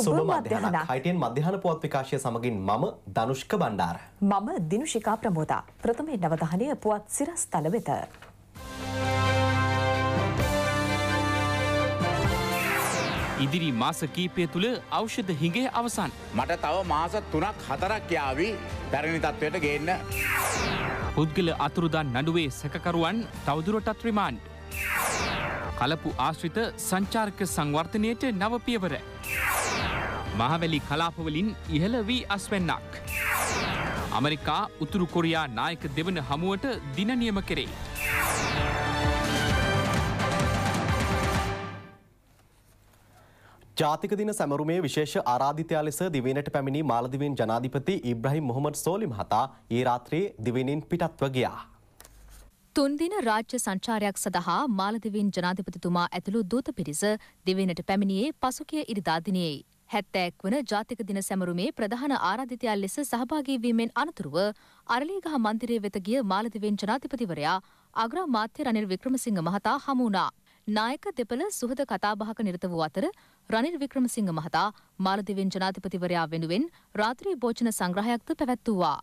සුබ මධ්‍යහන. ITN මධ්‍යහන පුවත් විකාශය සමගින් මම ධනුෂ්ක බණ්ඩාර. මම දිනුෂිකා ප්‍රමෝදා. ප්‍රථමයෙන් අවධානය පුවත් සිරස්තල වෙත. ඉදිරි මාස කීපය තුළ ඖෂධ හිඟේ අවසන්. මට තව මාස 3-4ක් යාවි පැරණි තත්වයට ගේන්න. පුද්ගල අතුරුදන් නඩුවේ සැකකරුවන් තවදුරටත් රිමාන්ඩ්. කලපු ආශ්‍රිත සංචාරක සංවර්ධනයට නව පියවර. මහවැලි කලාපවලින් ඉහළ වී අස්වැන්නක්. ඇමරිකා උතුරු කොරියා නායක දෙවන හමුවට දින නියම කෙරේ. ජාතික දින සැමරුමේ විශේෂ ආරාධිතයා ලෙස දිවයිනට පැමිණි මාලදිවයින් ජනාධිපති ඉබ්‍රහීම් මොහොමඩ් සෝලි මහතා ඊ රාත්‍රියේ දිවයිනින් පිටත්ව ගියා. තුන් දින රාජ්‍ය සංචාරයක් සඳහා මාලදිවයින් ජනාධිපතිතුමා ඇතුළු දූත පිරිස දිවයිනට පැමිණියේ පසුගිය ඉරිදා දිනයේ 71 වන ජාතික දින සැමරුමේ ප්‍රධාන ආරාධිතයා ලෙස සහභාගී වීමෙන් අනතුරුව අරලියගහ මන්දිරය වෙත ගිය මාලදිවයින් ජනාධිපතිවරයා අග්‍ර අමාත්‍ය රනිල් වික්‍රමසිංහ මහතා හමු වුණා. නායක දෙපළ සුහද කතාබහක නිරත වූ අතර රනිල් වික්‍රමසිංහ මහතා මාලදිවයින් ජනාධිපතිවරයා වෙනුවෙන් රාත්‍රී භෝජන සංග්‍රහයක්ද පැවැත්වුවා.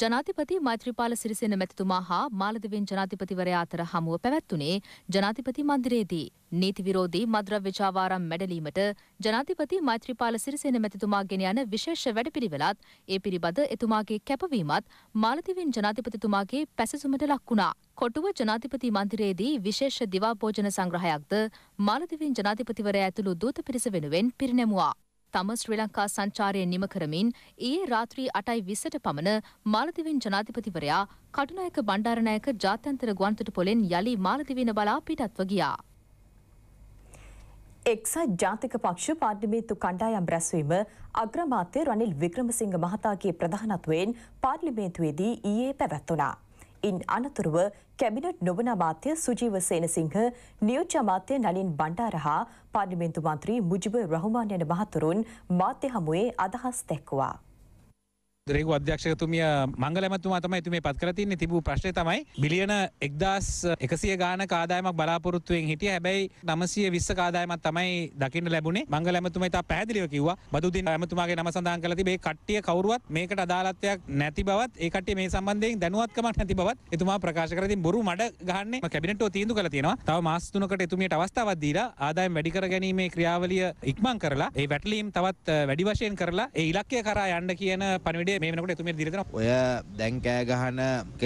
ජනාධිපති මෛත්‍රීපාල සිරිසේන මැතිතුමා හා මාලදිවයින් ජනාධිපතිවරයා අතර හමුව පැවැත්වුණේ ජනාධිපති මන්දිරයේදී. නීති විරෝධී මද්‍රව්‍ය ජාවාරම් මැඩලීමට ජනාධිපති මෛත්‍රීපාල සිරිසේන මැතිතුමා ගෙන යන විශේෂ වැඩපිළිවෙලත් ඒ පිළිබඳ එතුමාගේ කැපවීමත් මාලදිවයින් ජනාධිපතිතුමාගේ පැසසුමට ලක් වුණා. කොටුව ජනාධිපති මන්දිරයේදී විශේෂ දිවා භෝජන සංග්‍රහයක්ද මාලදිවයින් ජනාධිපතිවරයා ඇතුළු දූත පිරිස වෙනුවෙන් පිරිනැමුවා. තම ශ්‍රී ලංකා සංචාරය නිම කරමින් ඊයේ රාත්‍රී 8:20ට පමණ මාලදිවයින් ජනාධිපතිවරයා කටුනායක බණ්ඩාරනායක ජාත්‍යන්තර ගුවන්තොටුපොළෙන් යලි මාලදිවයින බලා පිටත්ව ගියා. එක්සත් ජාතික පක්ෂ පාර්ලිමේන්තු කණ්ඩායම් රැස්වීම අග්‍ර අමාත්‍ය රනිල් වික්‍රමසිංහ මහතාගේ ප්‍රධානත්වයෙන් පාර්ලිමේන්තුවේදී ඊයේ පැවැත්වුණා. ඉන් අනතුරුව කැබිනට් නොවන අමාත්‍ය සුජීව සේනසිංහ, නියෝජ්‍ය අමාත්‍ය නලින් බණ්ඩාර හා පාර්ලිමේන්තු මන්ත්‍රී මුජිබුර් රහ්මාන් යන මහතුරුන් මාධ්‍ය හමුවේ අදහස් දැක්වුවා. රේගු අධ්‍යක්ෂකතුමිය මංගල ඇමතුමා තමයි එතුමේ පත් කරලා තින්නේ. තිබූ ප්‍රශ්නේ තමයි බිලියන 1100 ගානක ආදායමක් බලාපොරොත්තුෙන් හිටියා. හැබැයි 920 ආදායමක් තමයි දකින්න ලැබුණේ. මංගල ඇමතුමා ඉතා පැහැදිලිව කිව්වා බදුදින ඇමතුමාගේ නම සඳහන් කරලා තිබේ කට්ටිය කවුරුවත් මේකට අදාළත්වයක් නැති බවත් ඒ කට්ටිය මේ සම්බන්ධයෙන් දැනුවත්කමක් නැති බවත් එතුමා ප්‍රකාශ කරලා තින් බොරු මඩ ගහන්නේ කැබිනට්ව තීන්දුව කරලා තියෙනවා. තව මාස 3කට එතුමියට අවස්ථාවක් දීලා ආදායම් වැඩි කර ගැනීමේ ක්‍රියාවලිය ඉක්මන් කරලා ඒ වැටලීම් තවත් වැඩි වශයෙන් කරලා ඒ ඉලක්කය කරා යන්න කියන පණිවිඩය ඔය දැන් කෑ ගහන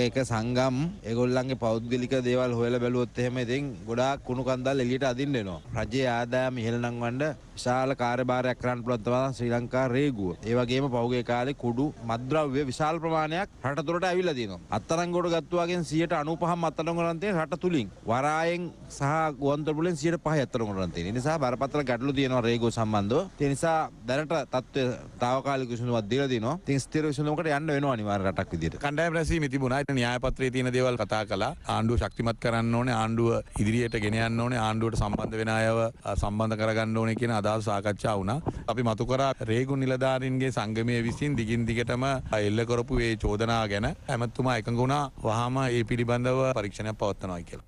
එක සංගම් ඒගොල්ලන්ගේ පෞද්ගලික දේවල් හොයලා බැලුවොත් එහෙම ඉතින් ගොඩාක් කුණු කන්දල් එළියට අදින්න එනවා. රජයේ ආදායම ඉහළ නංවන්න විශාල කාර්යභාරයක් කරන්න පුළුවන් තමයි ශ්‍රී ලංකා රේගුව. ඒ වගේම පහුගිය කාලේ කුඩු මද්ද්‍රව්‍ය විශාල ප්‍රමාණයක් රට තුළට ඇවිල්ලා තියෙනවා. අත්අඩංගුවට ගත්තු වගේ 95%ක් අත්අඩංගුවට තියෙන රට තුලින් වරායෙන් සහ ගුවන්තොටුපොළෙන් 5% අත්අඩංගුවට තියෙන. ඒ නිසා බරපතල ගැටලු තියෙනවා රේගුව සම්බන්ධව. ඒ නිසා දැනට තත්ත්වය తాවකාලික විසඳුමක් දීලා තිනවා. ස්ථිරවිසඳුමකට යන්න වෙනවා අනිවාර්ය රටක් විදියට. කණ්ඩායම රැස්වීම තිබුණා. න්‍යායපත්‍රයේ තියෙන දේවල් කතා කළා. ආණ්ඩුව ශක්තිමත් කරන්න ඕනේ, ආණ්ඩුව ඉදිරියට ගෙන යන්න ඕනේ, ආණ්ඩුවට සම්බන්ධ වෙන අයව සම්බන්ධ කරගන්න ඕනේ කියන අදහස් සාකච්ඡා වුණා. අපි මතු කරා රේගු නිලධාරීන්ගේ සංගමයේ විසින් දිගින් දිගටම එල්ල කරපු මේ චෝදනා ගැන ඇමතුමා එකඟ වුණා. වහාම ඒ පිළිබඳව පරීක්ෂණයක් පවත්වනවා කියලා.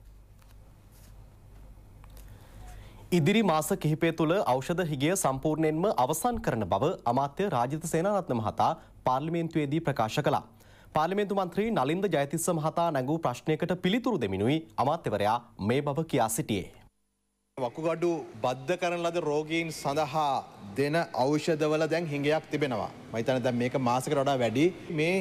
ඉදිරි මාස කිහිපය තුළ ඖෂධ හිගය සම්පූර්ණයෙන්ම අවසන් කරන බව අමාත්‍ය රාජිත සේනාරත්න මහතා පාර්ලිමේන්තුවේදී ප්‍රකාශ කළා. පාර්ලිමේන්තු මන්ත්‍රී නලින්ද ජයතිස්ස මහතා නැගූ ප්‍රශ්නයකට පිළිතුරු දෙමිනුයි අමාත්‍යවරයා මේ බව කියා සිටියේ. වකුගඩු බද්ධ කරන ලද රෝගීන් සඳහා දෙන ඖෂධවල දැන් හිඟයක් තිබෙනවා. මම හිතන්නේ දැන් මේක මාසකට වඩා වැඩි. මේ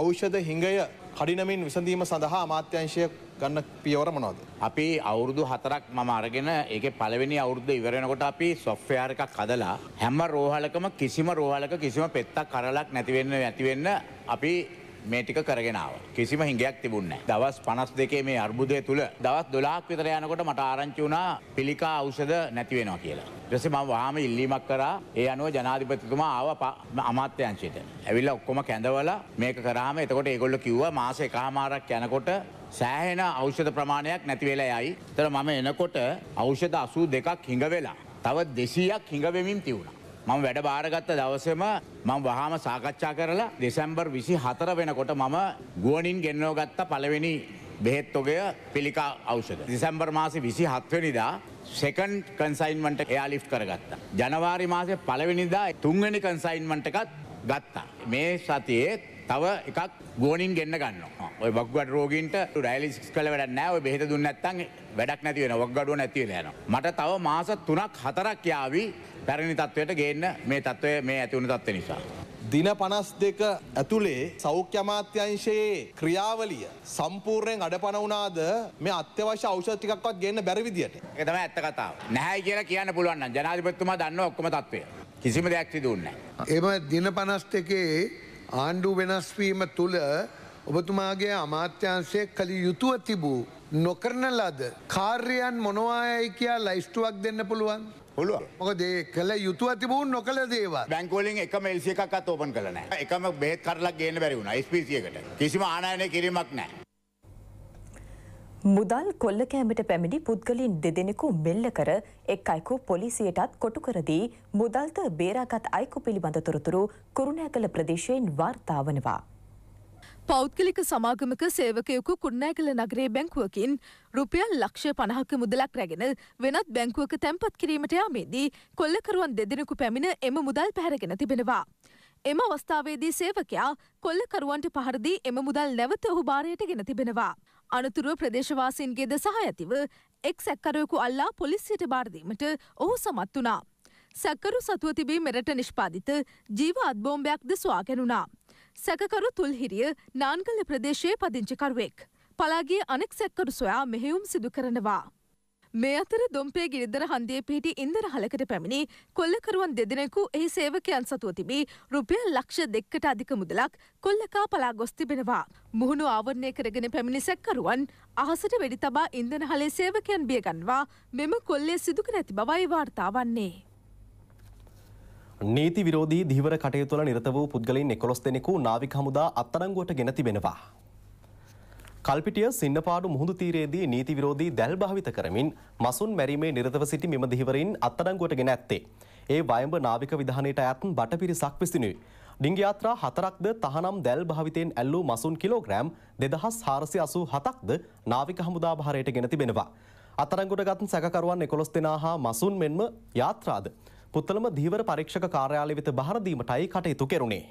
ඖෂධ හිඟය කඩිනමින් විසඳීම සඳහා අමාත්‍යංශය ගන්න පියවර මොනවද? අපි අවුරුදු 4ක් මම අරගෙන ඒකේ පළවෙනි අවුරුද්ද ඉවර වෙනකොට අපි software එකක් හදලා හැම රෝහලකම කිසිම පෙත්තක් කරලක් නැති වෙන්න අපි මේ ටික කරගෙන ආවා. කිසිම හිඟයක් තිබුණේ නැහැ. දවස් 52 මේ අර්බුදය තුල දවස් 12ක් විතර යනකොට මට ආරංචි වුණා පිළිකා ඖෂධ නැති වෙනවා කියලා. ඊට පස්සේ මම වහාම ඉල්ලීමක් කරා. ඒ අනුව ජනාධිපතිතුමා ආවා අමාත්‍යාංශයට. ඇවිල්ලා ඔක්කොම කැඳවලා මේක කරාම එතකොට ඒගොල්ලෝ කිව්වා මාස 1කමාරක් යනකොට සෑහෙන ඖෂධ ප්‍රමාණයක් නැති වෙලා යයි. ඒතර මම එනකොට ඖෂධ 82ක් හිඟ වෙලා තව 200ක් හිඟ වෙමින් තියුණා. මම වැඩ බාරගත්ත දවසේම මම වහාම සාකච්ඡා කරලා දෙසැම්බර් 24 වෙනකොට මම ගුවනින් ගෙන්වගත්ත පළවෙනි බෙහෙත් ඔගය පිළිකා ඖෂධ. දෙසැම්බර් මාසේ 27 වෙනිදා सेकंड कन्साइनमेंट एयरलिफ्ट कर गत्ता जनवरी मासे पलवेनिदा तुंगेनी कन्साइनमेंट का गत्ता मैं साथी तब एक गोनिन गेन्न गन्नो ओय वग्गड रोगिंट डायलिसिस කළ වැඩක් නැහැ ඔය බෙහෙත දුන්නේ නැත්නම් වැඩක් නැති වෙනවා වග්ගඩුව නැති වෙලා යනවා මට තව මාස 3ක් 4ක් යාවි පැරණි තත්වයට ගේන්න මේ තත්වය මේ ඇති වුණු තත්ත්ව නිසා दिन 52 ඇතුලේ සෞඛ්‍ය අමාත්‍යාංශයේ ක්‍රියාවලිය සම්පූර්ණයෙන් අඩපණ වුණාද මේ අත්‍යවශ්‍ය ඖෂධ ටිකක්වත් ගේන්න බැරි විදියට ඒක තමයි ඇත්ත කතාව නැහැයි කියලා කියන්න පුළුවන් නම් ජනාධිපතිතුමා දන්නවා ඔක්කොම තත්ත්වය කිසිම දෙයක් තිබුණේ නැහැ එහෙම दिन 52 ආණ්ඩු වෙනස් වීම තුල ඔබතුමාගේ අමාත්‍යාංශයේ කල යුතුය තිබු නොකරන ලද කාර්යයන් මොනවායි කියලා ලිස්ටුවක් දෙන්න පුළුවන් මුදල් කොල්ල කැමරට පැමිණි පුද්ගලින් දෙදෙනෙකු මෙල්ල කර එක් අයෙකු පොලිසියටත් කොටු කර දී මුදල්ත බේරාගත් අයෙකු පිළිබඳ තොරතුරු කුරුණෑගල ප්‍රදේශයෙන් වාර්තා වනවා पौद्गलिक समागमक सेवकयकु कुन्नागल नगरे बैंकुवकिन रुपියල් 150ක මුදලක් රැගෙන වෙනත් බැංකුවක තැන්පත් කිරීමට යාමේදී කොල්ලකරුවන් දෙදෙනෙකු පැමිණ එම මුදල් පැහැරගෙන තිබෙනවා. එම අවස්ථාවේදී සේවකයා කොල්ලකරුවන්ට පහර දී එම මුදල් නැවත ඔහු බාරයට ගෙන තිබෙනවා. අනතුරුව ප්‍රදේශවාසීන්ගේද සහායතිව එක් සැකකරුවෙකු අල්ලා පොලිසියට බාර දීමට ඔහු සමත් වුණා. සැකකරු සතුව තිබී මෙරට නිෂ්පාදිත ජීවාත් බෝම්බයක්ද සොයාගෙන වුණා. සැකකරු තුල්හිරිය නාන්ගල ප්‍රදේශයේ පදිංචිකරුවෙක් පලාගිය අනෙක් සැකකරු සොයා මෙහෙයුම් සිදු කරනවා. මේ අතර දොම්පේ ගිරිදර හන්දියේ පිහිටි ඉන්දරහලකට පැමිණි කොල්ලකරුවන් දෙදෙනෙකු එහි සේවකයන් සතුව තිබී රුපියල් 200කට අධික මුදලක් කොල්ලකා පලා ගොස් තිබෙනවා. මුහුණු ආවරණය කරගෙන පැමිණි සැකකරුවන් අහසට වෙඩි තබා ඉන්දරහලේ සේවකයන් බිය ගන්නවා. මෙම කොල්ලේ සිදු කර ඇති බවයි වාර්තා වන්නේ. नीति विरोधी धीवर कटयुतुल निरत वू पुद्गलिन 11 देनेकु नाविक हमुदा अत्तरंगुවට ගෙන තිබෙනවා. කල්පිටිය සින්නපාඩු මුහුදු තීරයේදී නීති විරෝධී දැල් භාවිත කරමින් මසුන් මැරීමේ නිරතව සිටි මෙම ධීවරින් අත්අඩංගුවට ගෙන ඇත්තේ. ඒ වයඹ නාවික විධානයට අයත් බටපිරිසක් විසිනුයි. ඩිංගි යාත්‍රා 4ක්ද තහනම් දැල් භාවිතයෙන් ඇල්ලූ මසුන් කිලෝග්‍රෑම් 2487ක්ද නාවික හමුදා භාරයට ගෙන තිබෙනවා. අත්අඩංගුවට ගත් සැකකරුවන් 11 දෙනා හා මසුන් මෙන්ම යාත්‍රාද පුත්තලම ධීවර පරීක්ෂක කාර්යාලය වෙත බහර දීමටයි කටයුතු කෙරුණේ.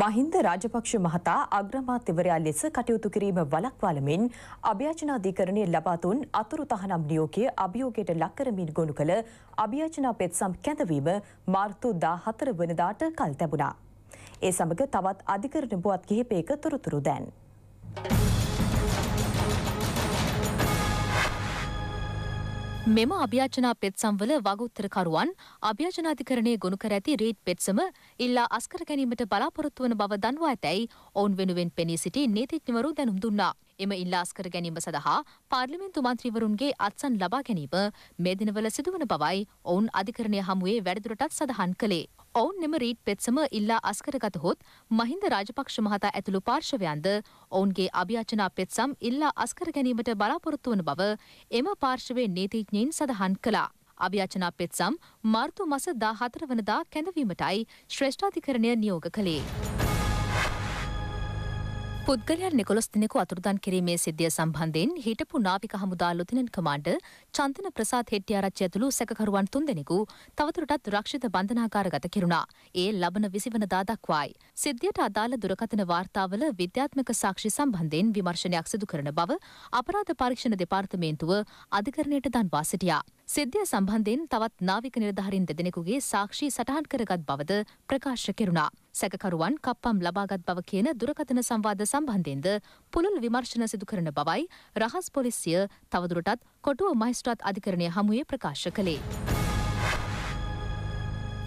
මහින්ද රාජපක්ෂ මහතා අග්‍රාමාත්‍යවරයා ලෙස කටයුතු කිරීම වළක්වාලමින් අභියාචනාධිකරණයේ ලබා දුන් අතුරු තහනම් නියෝගය අභියෝගයට ලක් කරමින් ගොනු කළ අභියාචනා පෙත්සම් කැඳවීම මාර්තු 14 වෙනිදාට කල් තැබුණා. ඒ සමග තවත් අධිකරණ පුවත් කිහිපයක තොරතුරු දැන්. මෙම අභ්‍යාචනා පෙත්සම්වල වගඋත්තරකරුවන් අභ්‍යාචනාධිකරණයේ ගොනු කර ඇති රීඩ් පෙත්සම ඉල්ලා අස්කර ගැනීමට බලාපොරොත්තු වන බව දන්වා ඇතැයි ඔවුන් වෙනුවෙන් පෙනී සිටි නීතිඥවරු දැනුම් දුන්නා. එම ඉල්ලා අස්කර ගැනීම සඳහා පාර්ලිමේන්තු මන්ත්‍රීවරුන්ගේ අත්සන් ලබා ගැනීම මේ දිනවල සිදුවන බවයි ඔවුන් අධිකරණය හමුවේ වැඩිදුරටත් සඳහන් කළේ. ඔවුන් මෙම රීඩ් පෙත්සම ඉල්ලා අස්කරගතහොත් මහින්ද රාජපක්ෂ මහතා ඇතුළු පාර්ශවයන්ද ඔවුන්ගේ අභියාචනා පෙත්සම් ඉල්ලා අස්කර ගැනීමට බලාපොරොත්තු වන බව එම පාර්ශවයේ නීතිඥයින් සඳහන් කළා. අභියාචනා පෙත්සම් මාර්තු මාස 14 වනදා කැඳවීමටයි ශ්‍රේෂ්ඨාධිකරණය නියෝග කළේ. පුද්ගලයන් 11 දිනක අතුරුදන් කිරීමේ සිද්ධිය සම්බන්ධයෙන් හිටපු නාවික හමුදා ලොතිනන් කමාන්ඩර් චන්දන ප්‍රසාද් හෙට්ටිආරච්චි ඇතුළු සැකකරුවන් 3 දෙනෙකු තවදුරටත් රක්ෂිත බන්ධනාගාරගත කිරුණා. ඒ ලබන 20 වෙනිදා දක්වායි. සිද්ධියට අදාළ දුරකථන වාර්තාවල විද්‍යාත්මක සාක්ෂි සම්බන්ධයෙන් විමර්ශනයක් සිදු කරන බව අපරාධ පරීක්ෂණ දෙපාර්තමේන්තුව අධිකරණයට දන්වා සිටියා. සිද්ධිය සම්බන්ධයෙන් තවත් නාවික නිලධාරීන් දෙදෙනෙකුගේ සාක්ෂි සටහන් කරගත් බවද ප්‍රකාශ කෙරුණා. සැකකරුවන් කප්පම් ලබාගත් බව කියන දුරකථන සංවාද සම්බන්ධයෙන්ද පුළුල් විමර්ශන සිදු කරන බවයි රහස් පොලිසිය තවදුරටත් කොටුව මහේස්ත්‍රාත් අධිකරණය හමුවේ ප්‍රකාශ කළේ.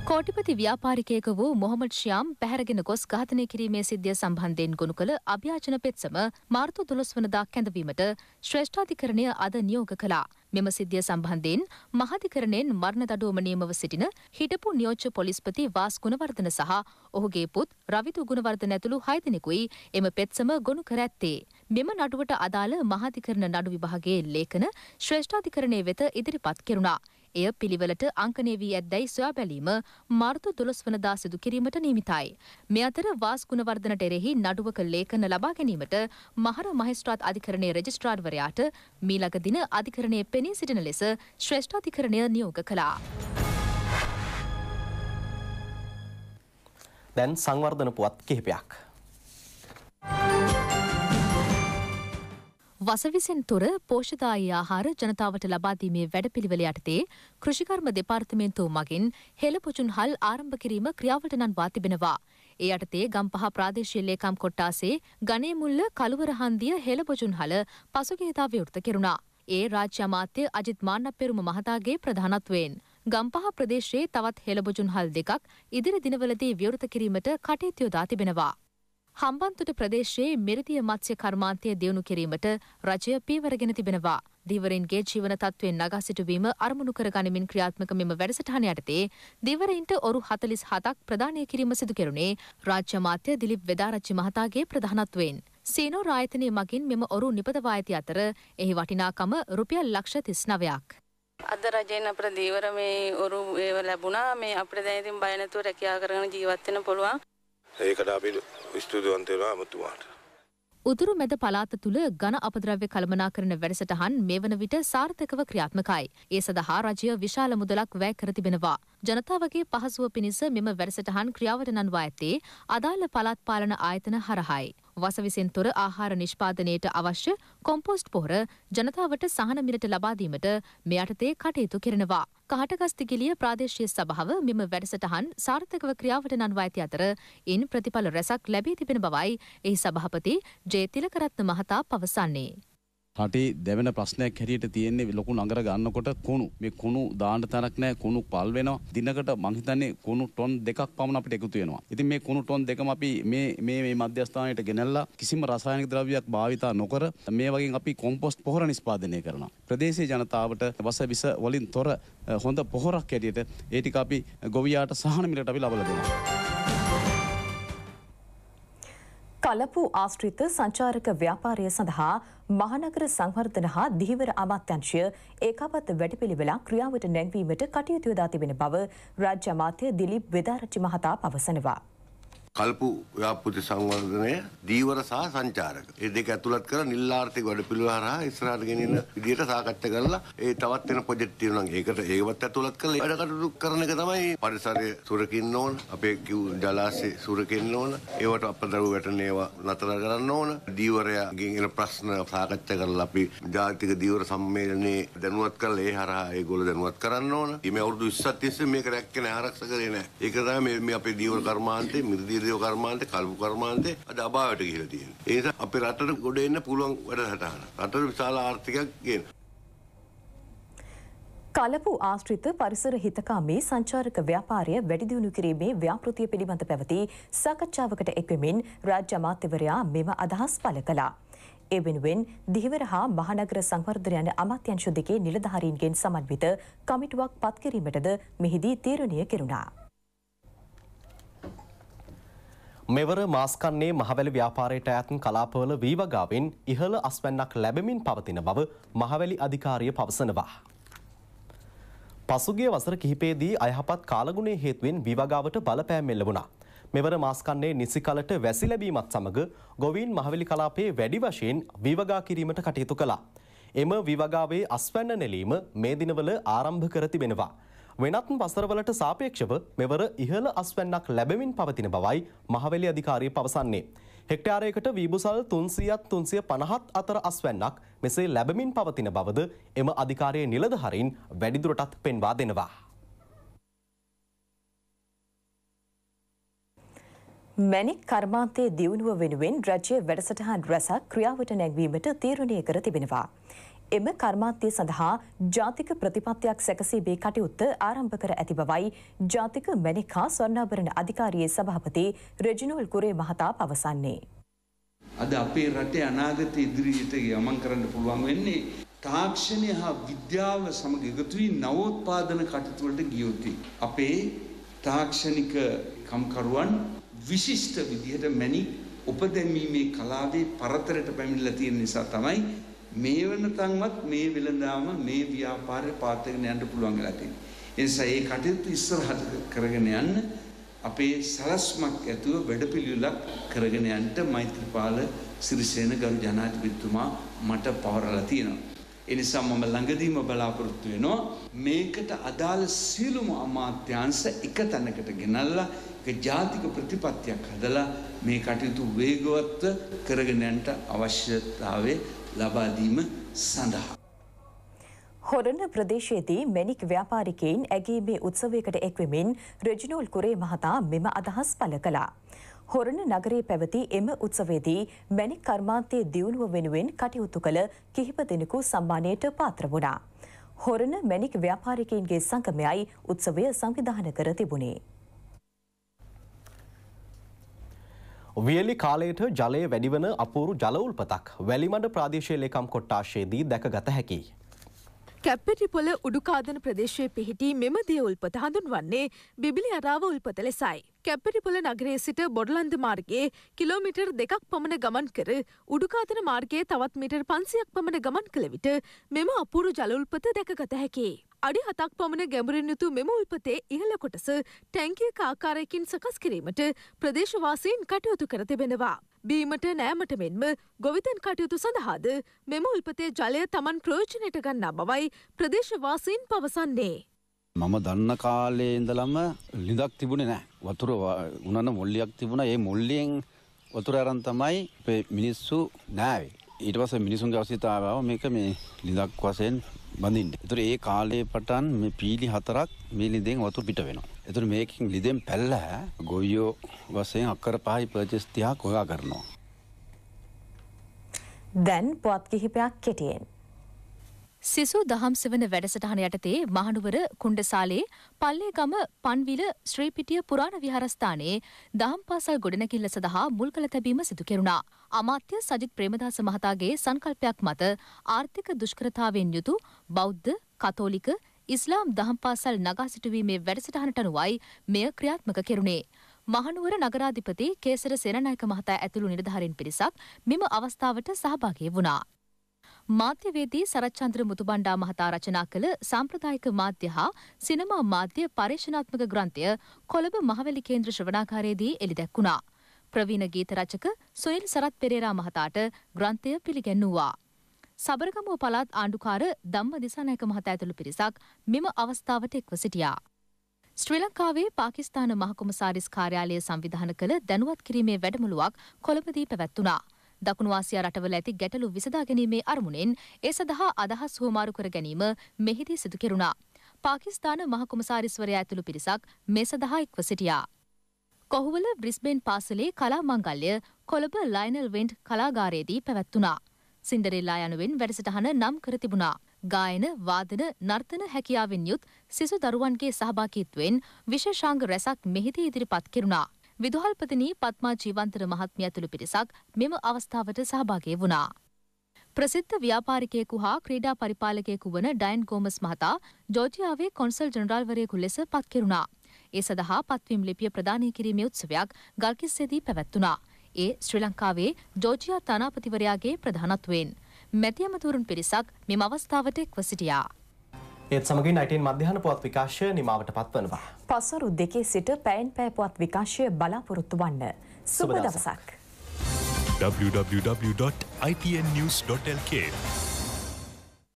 කෝටිපති ව්‍යාපාරිකයෙකු වූ මොහමඩ් ෂියාම් පැහැරගෙන ගොස් ඝාතනය කිරීමේ සිද්ධිය සම්බන්ධයෙන් ගොනු කළ අභ්‍යාචන පෙත්සම මාර්තු 12 වනදා කැඳවීමට ශ්‍රේෂ්ඨාධිකරණය අද නියෝග කළා. මෙම සිද්ධිය සම්බන්ධයෙන් මහාධිකරණයෙන් මරණ දඩුවම නියමව සිටින හිටපු නියෝජ්‍ය පොලිස්පති වාස් ගුණවර්ධන සහ ඔහුගේ පුත් රවිදු ගුණවර්ධන ඇතුළු 6 දෙනෙකුයි එම පෙත්සම ගොනු කර ඇත්තේ. මෙම නඩුවට අදාළ මහාධිකරණ නඩු විභාගයේ ලේඛන ශ්‍රේෂ්ඨාධිකරණයේ වෙත ඉදිරිපත් කෙරුණා. එය පිළිවෙලට අංකණය වී ඇද්දැයි සොයා බැලීම මාර්තු 12 වනදා සිදු කිරීමට නියමිතයි. මේ අතර වාස් ගුණවර්ධනට එරෙහි නඩුවක ලේඛන ලබා ගැනීමට මහර මහේස්ත්‍රාත් අධිකරණයේ රෙජිස්ට්‍රාර්වරයාට මීළඟ දින අධිකරණයේ පෙනී සිටින ලෙස ශ්‍රේෂ්ඨ අධිකරණය නියෝග කළා. දැන් සංවර්ධන පුවත් කිහිපයක්. වසවිසින් තොර පෝෂ්‍යදායී ආහාර ජනතාවට ලබා දීමේ වැඩපිළිවෙල යටතේ කෘෂිකර්ම දෙපාර්තමේන්තුව මගින් හෙළ පොචුන් හල් ආරම්භ කිරීම ක්‍රියාවට නංවා තිබෙනවා. ඒ යටතේ ගම්පහ ප්‍රාදේශීය ලේකම් කොට්ටාසේ ගණේමුල්ල කළුවර හන්දිය හෙළ පොචුන් හල පසුගියදා විවෘත කෙරුණා. ඒ රාජ්‍ය අමාත්‍ය අජිත් මාන්නපෙරුම මහතාගේ ප්‍රධානත්වයෙන් ගම්පහ ප්‍රදේශයේ තවත් හෙළබොජුන් හල් දෙකක් ඉදිරි දිනවලදී විවෘත කිරීමට කටයුතු යොදා තිබෙනවා. හම්බන්තොට ප්‍රදේශයේ මෙරිදිය මත්ස්‍ය කර්මාන්තය දියුණු කිරීමට රජය පීවරගෙන තිබෙනවා. දිවරයින්ගේ ජීවන තත්ත්වයෙන් නගා සිටුවීම අරමුණු කරගනිමින් ක්‍රියාත්මක මෙම වැඩසටහන යටතේ දිවරයින්ට ඔරු 47ක් ප්‍රදානය කිරීම සිදු කෙරුණේ රාජ්‍ය අමාත්‍ය දිලිප් වෙදාරච්චි මහතාගේ ප්‍රධානත්වයෙන්. සීනෝ රායතනය මගින් මෙම ඔරු නිපදවා ඇති අතර එහි වටිනාකම රුපියල් ලක්ෂ 39ක්. අද රජයෙන් අපිට දීවර මේ ඔරු ඒව ලැබුණා. මේ අපිට දැන් ඉතින් බය නැතුව රැකියාව කරගෙන ජීවත් වෙන්න පුළුවන්. ඒකට අපි ස්තුතිවන්ත වෙනවා අමතුමාට. උතුරු මැද පළාත තුල ඝන අපද්‍රව්‍ය කළමනාකරණ වැඩසටහන් මේ වන විට සාර්ථකව ක්‍රියාත්මකයි. ඒ සඳහා රජය විශාල මුදලක් වැය කර තිබෙනවා. ජනතාවගේ පහසුව පිණිස මෙම වැඩසටහන් ක්‍රියාවට නංවා ඇත්තේ අදාළ පළාත් පාලන ආයතන හරහායි. වසවිසින් තොර ආහාර නිෂ්පාදනයට අවශ්‍ය කොම්පෝස්ට් පොහොර ජනතාවට සහන මිලට ලබා දීමට මේ යටතේ කටයුතු කරනවා. කහටගස්තිගිලිය ප්‍රාදේශීය සභාව මෙම වැඩසටහන් සාර්ථකව ක්‍රියාවට නංවා ඇති අතර ඉන් ප්‍රතිඵල රැසක් ලැබී තිබෙන බවයි එහි සභාපති ජේතිලකරත්න මහතා පවසන්නේ. රටේ දෙවෙනි ප්‍රශ්නයක් හැටියට තියෙන්නේ ලොකු නගර ගන්නකොට කුණු. මේ කුණු දාන්න තරක් නැහැ. කුණු පල් වෙනවා. දිනකට මං හිතන්නේ කුණු ටොන් 2ක් පමණ අපිට එකතු වෙනවා. ඉතින් මේ කුණු ටොන් 2ම අපි මේ මධ්‍යස්ථානයට ගෙනල්ලා කිසිම රසායනික ද්‍රව්‍යයක් භාවිතා නොකර මේ වගේ අපි කොම්පෝස්ට් පොහොර නිෂ්පාදනය කරනවා. ප්‍රදේශීය ජනතාවට වසවිස වලින් තොර හොඳ පොහොරක් හැටියට ඒ ටික අපි ගොවියාට සහන මිලට අපි ලබා දෙනවා. කලපු ආශ්‍රිත සංචාරක ව්‍යාපාරය සඳහා මහනගර සංවර්ධන හා දිහිවර අමාත්‍යාංශය ඒකාබද්ධ වැඩපිළිවෙලක් ක්‍රියාවට නැංවීමට කටයුතු යොදා තිබෙන බව රාජ්‍ය අමාත්‍ය දිලිප් වෙදාරච්චි මහතා පවසනවා. කලපු ව්‍යාපෘති සංවර්ධනය දීවර සහ සංචාරක ඒ දෙක ඇතුළත් කර නිල් ආර්ථික වැඩපිළිවෙල හරහා ඉස්සරහට ගෙනින විදියට සාකච්ඡා කරලා ඒ තවත් වෙන ප්‍රොජෙක්ට් තියෙනවා නම් ඒකත් ඇතුළත් කරලා වැඩ කටයුතු කරන එක තමයි. පරිසරය සුරකින්න ඕන, අපේ ජලාශය සුරකින්න ඕන, ඒවට අපද්‍රව්‍ය වැටෙන ඒවා නතර කරන්න ඕන. දීවරයන්ගෙන් එන ප්‍රශ්න සාකච්ඡා කරලා අපි ජාතික දීවර සම්මේලනයේ දැනුවත් කරලා ඒ හරහා ඒගොල්ලෝ දැනුවත් කරන්න ඕන. මේ අවුරුදු 20ක් තිස්සේ මේක රැක්කේ නැහැ, ආරක්ෂා කරේ නැහැ. ඒක තමයි මේ අපේ දීවර කර්මාන්තේ මිරිදී කර්මාන්තේ කල්පු කර්මාන්තේ අද අභාවයට ගිහිලා තියෙනවා. ඒ නිසා අපේ රටට ගොඩ එන්න පුළුවන් වැඩසටහන. රටට විශාල ආර්ථිකයක් ගේන. කලපු ආශ්‍රිත පරිසර හිතකාමී සංචාරක ව්‍යාපාරය වැඩි දියුණු කිරීමේ ව්‍යාපෘතිය පිළිබඳ පැවති සාකච්ඡාවකට එක්වෙමින් රාජ්‍ය අමාත්‍යවරයා මෙම අදහස් පළ කළා. ඒ වෙනුවෙන් දිහිවර හා මහනගර සංවර්ධන යන අමාත්‍යාංශ දෙකේ නිලධාරීන්ගෙන් සමන්විත කමිටුවක් පත් කිරීමටද මෙහිදී තීරණය කෙරුණා. මෙවර මාස්කන්නේ මහවැලි ව්‍යාපාරයට ඇත් කලාපවල වීවගාවෙන් ඉහළ අස්වැන්නක් ලැබමින් පවතින බව මහවැලි අධිකාරිය පවසනවා. පසුගිය වසර කිහිපයේදී අයහපත් කාලගුණයේ හේතුවෙන් වීවගාවට බලපෑම් එල්ලුණා. මෙවර මාස්කන්නේ නිසි කලට වැසි ලැබීමත් සමග ගොවීන් මහවැලි කලාපයේ වැඩි වශයෙන් වීවගා කිරීමට කටයුතු කළා. එම වීවගාවේ අස්වැන්න නෙලීම මේ දිනවල ආරම්භ කර තිබෙනවා. වෙනත් වසරවලට සාපේක්ෂව මෙවර ඉහළ අස්වැන්නක් ලැබෙමින් පවතින බවයි මහවැලි අධිකාරිය පවසන්නේ. හෙක්ටාරයකට වීබුසල් 300ත් 350ත් අතර අස්වැන්නක් මෙසේ ලැබෙමින් පවතින බවද එම අධිකාරියේ නිලධාරීන් වැඩිදුරටත් පෙන්වා දෙනවා. මැණික් කර්මාන්තයේ දියුණුව වෙනුවෙන් රජයේ වැඩසටහන් රැසක් ක්‍රියාවට නැංවීමට තීරණය කර තිබෙනවා. එම කර්මාන්තය සඳහා ජාතික ප්‍රතිපත්තියක් සැකසීමේ කටයුත්ත ආරම්භ කර ඇති බවයි ජාතික මැණික් හා ස්වර්ණාභරණ අධිකාරියේ සභාපති රෙජිනෝල් කුරේ මහතා පවසන්නේ. අද අපේ රටේ අනාගත ඉදිරියට යමන් කරන්න පුළුවන් වෙන්නේ තාක්ෂණය හා විද්‍යාව සමග එකතු වී නවෝත්පාදන කටයුතු වලට ගියොත් අපේ තාක්ෂණික කම්කරුවන් විශිෂ්ට විදිහට මැණික් උපදැමීමේ කලාවේ පරතරයට පැමිණලා තියෙන නිසා තමයි මේ වෙනතන්වත් මේ වෙලඳාම මේ ව්‍යාපාරේ පාත්ගෙන යන්න පුළුවන් වෙලා තියෙනවා. ඒ නිසා මේ කටයුතු ඉස්සරහට කරගෙන යන්න අපේ සලස්මක් ඇතුව වැඩපිළිවෙලක් කරගෙන යන්න මෛත්‍රීපාල සිරිසේන ගරු ජනාධිපතිතුමා මට පවරලා තියෙනවා. ඒ නිසා මම ළඟදීම බලාපොරොත්තු වෙනවා මේකට අදාළ සියලුම අමාත්‍යාංශ එක තැනකට ගෙනල්ලා ඒක ජාතික ප්‍රතිපත්තියක් හදලා මේ කටයුතු වේගවත්ව කරගෙන යන්න අවශ්‍යතාවය ලබා දීම සඳහා හොරණ ප්‍රදේශයේදී මැණික් ව්‍යාපාරිකයින් ඇගීමේ උත්සවයකට එක්වෙමින් රෙජිනෝල් කුරේ මහතා මෙම අදහස් පළ කළා. හොරණ නගරයේ පැවති එම උත්සවයේදී මැණික් කර්මාන්තයේ දියුණුව වෙනුවෙන් කටයුතු කළ කිහිප දෙනෙකු සම්මානයට පාත්‍ර වුණා. හොරණ මැණික් ව්‍යාපාරිකයින්ගේ සංගමයයි උත්සවය සංවිධානය කර තිබුණේ. වියලි කාලයට ජලය වැඩිවන අපූරු ජල උල්පතක් වැලිමඩ ප්‍රාදේශීය ලේකම් කොට්ටාශයේදී දැකගත හැකියි. කැප්පෙටිපොළ උඩුකාදන ප්‍රදේශයේ පිහිටි මෙම දිය උල්පත හඳුන්වන්නේ බිබිලි අරාව උල්පත ලෙසයි. කැප්පෙටිපොළ නගරයේ සිට බොඩලන්ද මාර්ගයේ කිලෝමීටර් 2ක් පමණ ගමන් කර උඩුකාදන මාර්ගයේ තවත් මීටර් 500ක් පමණ ගමන් කළ විට මෙම අපූරු ජල උල්පත දැකගත හැකියි. අඩි 7ක් පමණ ගැඹුරින් යුතු මෙම උල්පතේ ඉහළ කොටස ටැංකියක ආකාරයකින් සකස් කිරීමට ප්‍රදේශවාසීන් කටයුතු කර තිබෙනවා. බීමට නෑමට මෙන්ම ගොවිතැන් කටයුතු සඳහාද මෙම උල්පතේ ජලය Taman ප්‍රයෝජනයට ගන්නා බවයි ප්‍රදේශවාසීන් පවසන්නේ. මම දන්න කාලේ ඉඳලම ලිඳක් තිබුණේ නැහැ. වතුර උනන මොල්ලියක් තිබුණා. ඒ මොල්ලියෙන් වතුර අරන් තමයි අපේ මිනිස්සු නෑවේ. ඊට පස්සේ මිනිසුන්ගේ අවශ්‍යතාවය ආවා මේක මේ ලිඳක් වශයෙන් බඳින්න. ඒතර ඒ කාලේ පටන් මේ පීලි හතරක් මේ ලිඳෙන් වතුර පිට වෙනවා. ඒතර මේකෙන් ලිඳෙන් පැල්ල ගොයියෝ වශයෙන් අක්කර 5යි පර්චේස් 30ක් හොයා කරනවා. දැන් පුවත් කිහිපයක් කෙටියෙන්. සිසු දහම් සෙවන වැඩසටහන යටතේ මහනුවර කුණ්ඩසාලේ පල්ලේගම පන්විල ශ්‍රී පිටිය පුරාණ විහාරස්ථානයේ දහම් පාසල් ගොඩනැගිල්ල සඳහා මුල් කළ තැබීම සිදු කෙරුණා. අමාත්‍ය සජිත් ප්‍රේමදාස මහතාගේ සංකල්පයක් මත ආර්ථික දුෂ්කරතාවෙන් යුතු බෞද්ධ, කතෝලික, ඉස්ලාම් දහම් පාසල් නගා සිටුවීමේ වැඩසටහනට අනුවයි මෙය ක්‍රියාත්මක කෙරුණේ. මහනුවර නගරාධිපති කේසර සේනානායක මහතා ඇතුළු නිලධාරීන් පිරිසක් මෙම අවස්ථාවට සහභාගී වුණා. මාධ්‍යවේදී සරච්චන්ද්‍ර මුතුබණ්ඩා මහතා රචනා කළ සාම්ප්‍රදායික මාධ්‍ය හා සිනමා මාධ්‍ය පර්යේෂණාත්මක ග්‍රන්ථය කොළඹ මහවැලි කේන්ද්‍ර ශ්‍රවණාකාරයේදී එළිදැක්ුණා. ප්‍රවීණ ගීත රචක සොයිල් සරත් පෙරේරා මහතාට ග්‍රන්ථය පිළිගැන්වුවා. සබරගමුව පළාත් ආණ්ඩුකාර ධම්ම දිසානායක මහතා ඇතුළු පිරිසක් මෙම අවස්ථාවට එක්ව සිටියා. ශ්‍රී ලංකාවේ පාකිස්තාන මහකොමසාරිස් කාර්යාලය සංවිධානය කළ දැනුවත් කිරීමේ වැඩමුළුවක් කොළඹදී පැවැත්වුණා. දකුණු ආසියා රටවල ඇති ගැටලු විසඳා ගැනීමේ අරමුණෙන් ඒ සඳහා අදහස් හුවමාරු කර ගැනීම මෙහිදී සිදු කෙරුණා. පාකිස්තාන මහකොමසාරිස්වරයා ඇතුළු පිරිසක් මේ සඳහා එක්ව සිටියා. කොහුවල බ්‍රිස්බේන් පාසලේ කලා මංගල්‍ය කොළඹ ලයනල් වෙන්ට් කලාගාරයේදී පැවැත්වුණා. සින්ඩරෙල්ලා යනුවෙන් වැඩසටහන නම් කර තිබුණා. ගායන, වාදන, නර්තන හැකියාවෙන් යුත් සිසු දරුවන්ගේ සහභාගීත්වයෙන් විශේෂාංග රැසක් මෙහිදී ඉදිරිපත් කෙරුණා. විදුහල්පතිනී පත්මා ජීවන්තර මහත්මිය ඇතුළු පිරිසක් මෙම අවස්ථාවට සහභාගී වුණා. ප්‍රසිද්ධ ව්‍යාපාරිකයෙකු හා ක්‍රීඩා පරිපාලකයෙකු වන ඩයන් ගෝමස් මහතා ජෝර්ජියාවේ කොන්සල් ජෙනරාල්වරයෙකු ලෙස පත් කෙරුණා. ඒ සඳහා පත්වීම් ලිපිය ප්‍රදානය කිරීමේ උත්සවයක් ගල්කිස්සේදී පැවැත්වුණා. ඒ ශ්‍රී ලංකාවේ ජෝර්ජියා තානාපතිවරයාගේ ප්‍රධානත්වයෙන් මැති ඇමතුරුන් පිරිසක් මෙම අවස්ථාවට එක්ව සිටියා. ඒත් සමගින් 19 මධ්‍යහන පුවත් විකාශය නිමාවට පත්වනවා. පසුරු 2 සිට පැයෙන් පැය පුවත් විකාශය බලාපොරොත්තු වන්න. සුබ දවසක්. www.ipnnews.lk